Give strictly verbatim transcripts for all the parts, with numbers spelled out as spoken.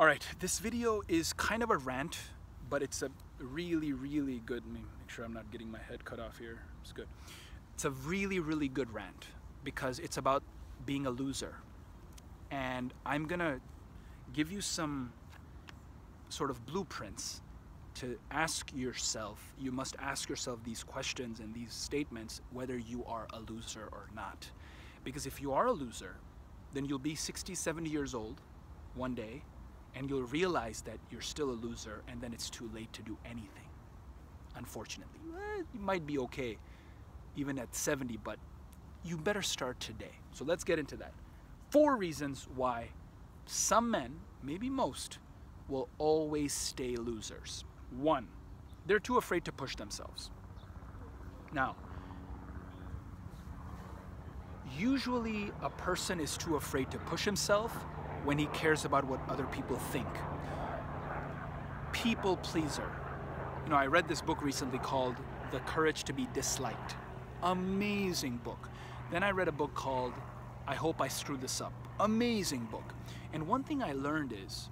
All right, this video is kind of a rant, but it's a really, really good, make sure I'm not getting my head cut off here, it's good. It's a really, really good rant because it's about being a loser. And I'm gonna give you some sort of blueprints to ask yourself. You must ask yourself these questions and these statements, whether you are a loser or not. Because if you are a loser, then you'll be sixty, seventy years old one day, and you'll realize that you're still a loser, and then it's too late to do anything, unfortunately. Eh, you might be okay even at seventy, but you better start today. So let's get into that. Four reasons why some men, maybe most, will always stay losers. One, they're too afraid to push themselves. Now, usually a person is too afraid to push himself when he cares about what other people think. People pleaser. You know, I read this book recently called The Courage to be Disliked. Amazing book. Then I read a book called I Hope I Screw This Up. Amazing book. And one thing I learned is,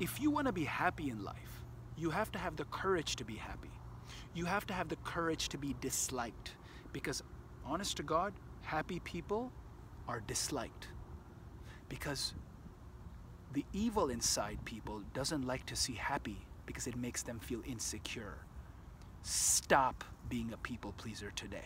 if you want to be happy in life, you have to have the courage to be happy. You have to have the courage to be disliked. Because, honest to God, happy people are disliked. Because the evil inside people doesn't like to see happy because it makes them feel insecure. Stop being a people pleaser today.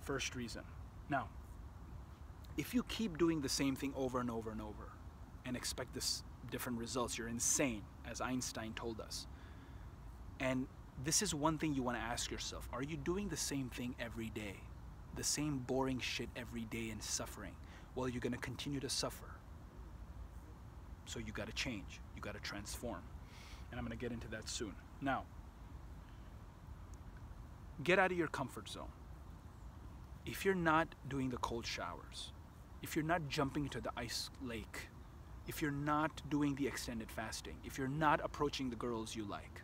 First reason. Now, if you keep doing the same thing over and over and over and expect this different results, you're insane, as Einstein told us. And this is one thing you want to ask yourself. Are you doing the same thing every day? The same boring shit every day and suffering? Well, you're going to continue to suffer. So you got to change. You got to transform. And I'm going to get into that soon. Now, get out of your comfort zone. If you're not doing the cold showers, if you're not jumping into the ice lake, if you're not doing the extended fasting, if you're not approaching the girls you like,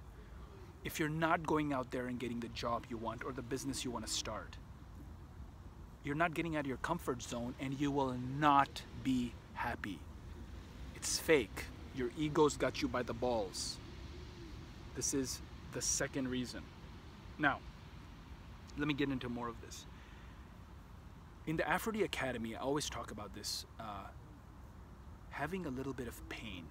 if you're not going out there and getting the job you want or the business you want to start, you're not getting out of your comfort zone and you will not be happy. It's fake. Your ego's got you by the balls. This is the second reason. Now, let me get into more of this. In the Aphro-D Academy, I always talk about this. Uh, having a little bit of pain.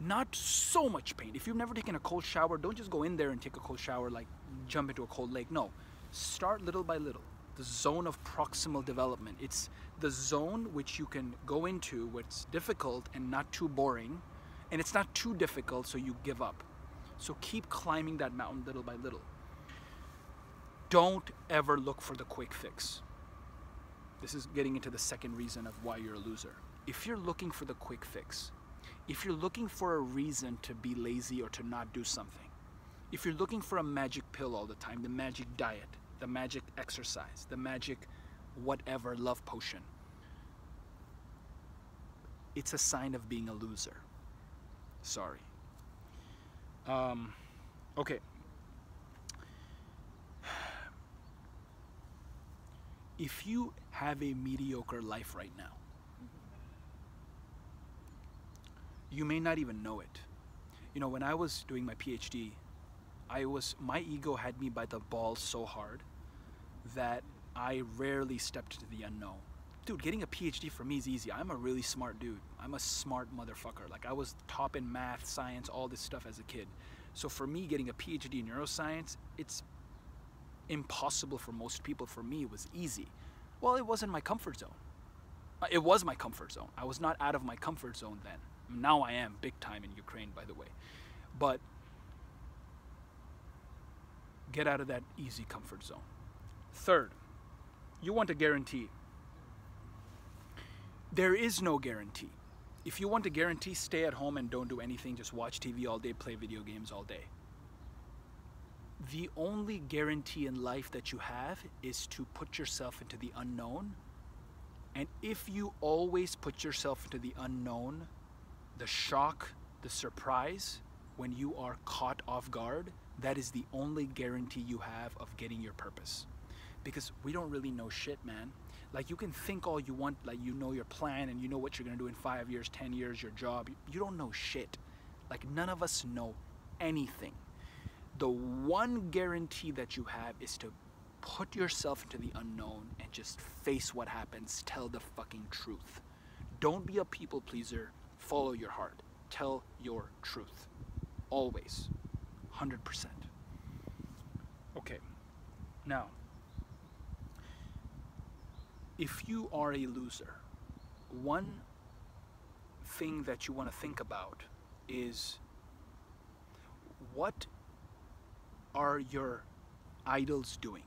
Not so much pain. If you've never taken a cold shower, don't just go in there and take a cold shower, like jump into a cold lake. No, start little by little. The zone of proximal development. It's the zone which you can go into what's difficult and not too boring, and it's not too difficult so you give up. So keep climbing that mountain little by little. Don't ever look for the quick fix. This is getting into the second reason of why you're a loser. If you're looking for the quick fix, if you're looking for a reason to be lazy or to not do something, if you're looking for a magic pill all the time, the magic diet, the magic exercise, the magic whatever love potion, it's a sign of being a loser. Sorry. Um, okay. If you have a mediocre life right now, you may not even know it. You know, when I was doing my PhD, I was, my ego had me by the balls so hard that I rarely stepped into the unknown. Dude, getting a PhD for me is easy. I'm a really smart dude. I'm a smart motherfucker. Like, I was top in math, science, all this stuff as a kid. So for me, getting a PhD in neuroscience, it's impossible for most people. For me, it was easy. Well, it wasn't my comfort zone. It was my comfort zone. I was not out of my comfort zone then. Now I am big time in Ukraine, by the way. But get out of that easy comfort zone. Third, you want a guarantee. There is no guarantee. If you want a guarantee, stay at home and don't do anything. Just watch T V all day, play video games all day. The only guarantee in life that you have is to put yourself into the unknown. And if you always put yourself into the unknown, the shock, the surprise, when you are caught off guard, that is the only guarantee you have of getting your purpose. Because we don't really know shit, man. Like, you can think all you want, like, you know your plan and you know what you're gonna do in five years, ten years, your job. You don't know shit. Like, none of us know anything. The one guarantee that you have is to put yourself into the unknown and just face what happens. Tell the fucking truth. Don't be a people pleaser. Follow your heart. Tell your truth. Always. one hundred percent. Okay. Now, if you are a loser, one thing that you want to think about is, what are your idols doing?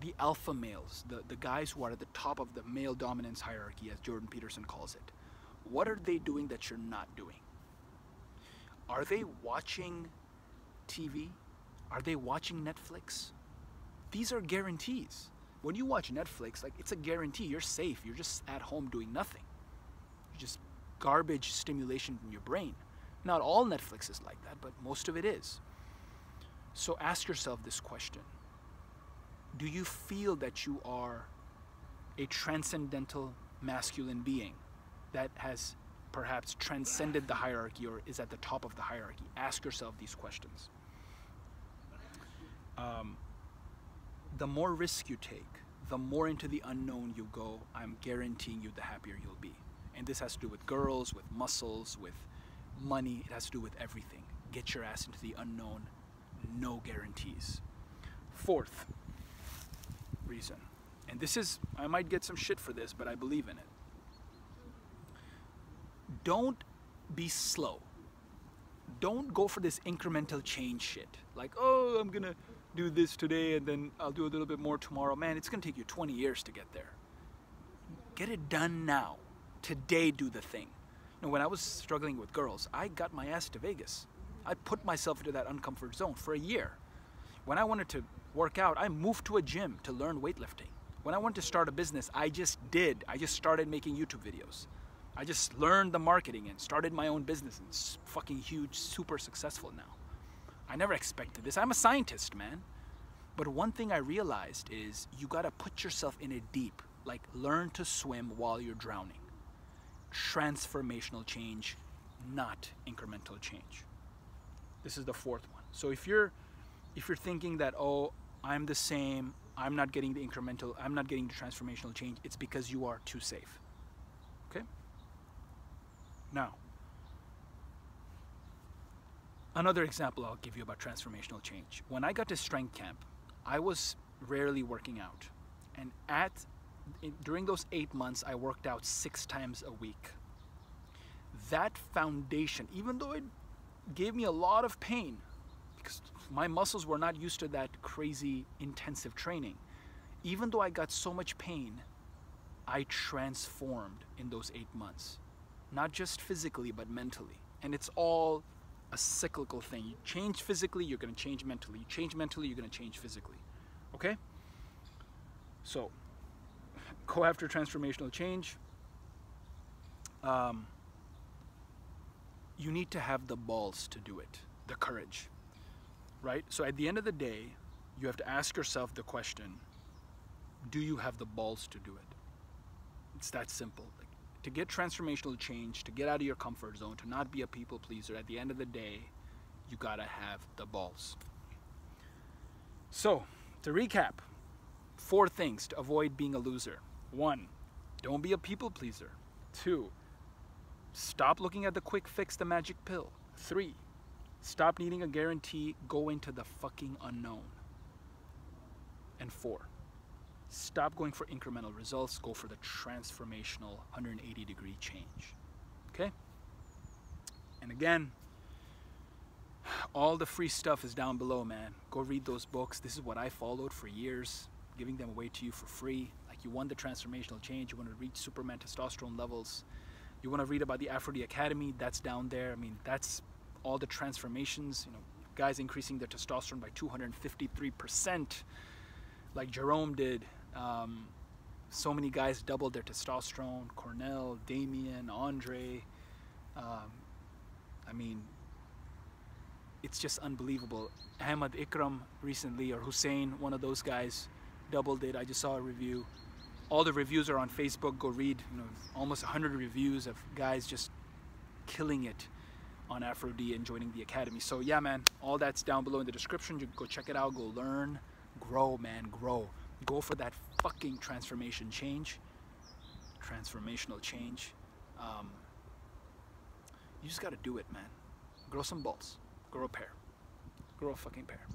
The alpha males, the, the guys who are at the top of the male dominance hierarchy, as Jordan Peterson calls it. What are they doing that you're not doing? Are they watching T V? Are they watching Netflix? These are guarantees. When you watch Netflix, like, it's a guarantee. You're safe. You're just at home doing nothing. You're just garbage stimulation in your brain. Not all Netflix is like that, but most of it is. So ask yourself this question. Do you feel that you are a transcendental masculine being that has perhaps transcended the hierarchy or is at the top of the hierarchy? Ask yourself these questions. Um, the more risk you take, the more into the unknown you go, I'm guaranteeing you the happier you'll be. And this has to do with girls, with muscles, with money. It has to do with everything. Get your ass into the unknown. No guarantees. Fourth reason, and this is, I might get some shit for this, but I believe in it. Don't be slow. Don't go for this incremental change shit. Like, oh, I'm gonna do this today and then I'll do a little bit more tomorrow. Man, it's gonna take you twenty years to get there. Get it done now. Today, do the thing. Now, when I was struggling with girls, I got my ass to Vegas. I put myself into that uncomfort zone for a year. When I wanted to work out, I moved to a gym to learn weightlifting. When I wanted to start a business, I just did. I just started making YouTube videos. I just learned the marketing and started my own business, and it's fucking huge, super successful now. I never expected this. I'm a scientist, man. But one thing I realized is you gotta put yourself in a deep, like, learn to swim while you're drowning. Transformational change, not incremental change. This is the fourth one. So if you're if you're thinking that, oh, I'm the same, I'm not getting the incremental, I'm not getting the transformational change, it's because you are too safe. Okay? Now, another example I'll give you about transformational change. When I got to strength camp, I was rarely working out. And at in, during those eight months, I worked out six times a week. That foundation, even though it gave me a lot of pain, because my muscles were not used to that crazy intensive training, even though I got so much pain, I transformed in those eight months. Not just physically, but mentally. And it's all a cyclical thing. You change physically, you're gonna change mentally. You change mentally, you're gonna change physically. Okay? So, go after transformational change. Um, you need to have the balls to do it, the courage, right? So at the end of the day, you have to ask yourself the question, do you have the balls to do it? It's that simple. Like, to get transformational change, to get out of your comfort zone, to not be a people pleaser, at the end of the day, you gotta have the balls. So, to recap, four things to avoid being a loser. One, don't be a people pleaser. Two, stop looking at the quick fix, the magic pill. Three, stop needing a guarantee, go into the fucking unknown. And four, stop going for incremental results, go for the transformational one hundred eighty degree change. Okay? And again, all the free stuff is down below, man. Go read those books. This is what I followed for years, giving them away to you for free. Like, you want the transformational change, you want to reach Superman testosterone levels, you want to read about the Aphro-D Academy, that's down there. I mean, that's all the transformations, you know, guys increasing their testosterone by two hundred fifty-three percent, like Jerome did. Um, so many guys doubled their testosterone. Cornell, Damien, Andre. Um, I mean, it's just unbelievable. Ahmad Ikram recently, or Hussein, one of those guys, doubled it. I just saw a review. all the reviews are on Facebook. Go read, you know, almost one hundred reviews of guys just killing it on Aphro-D and joining the academy. So yeah, man, all that's down below in the description. You can go check it out, go learn, grow, man, grow. Go for that fucking transformation change, transformational change. Um, you just gotta do it, man. Grow some balls, grow a pair, grow a fucking pair.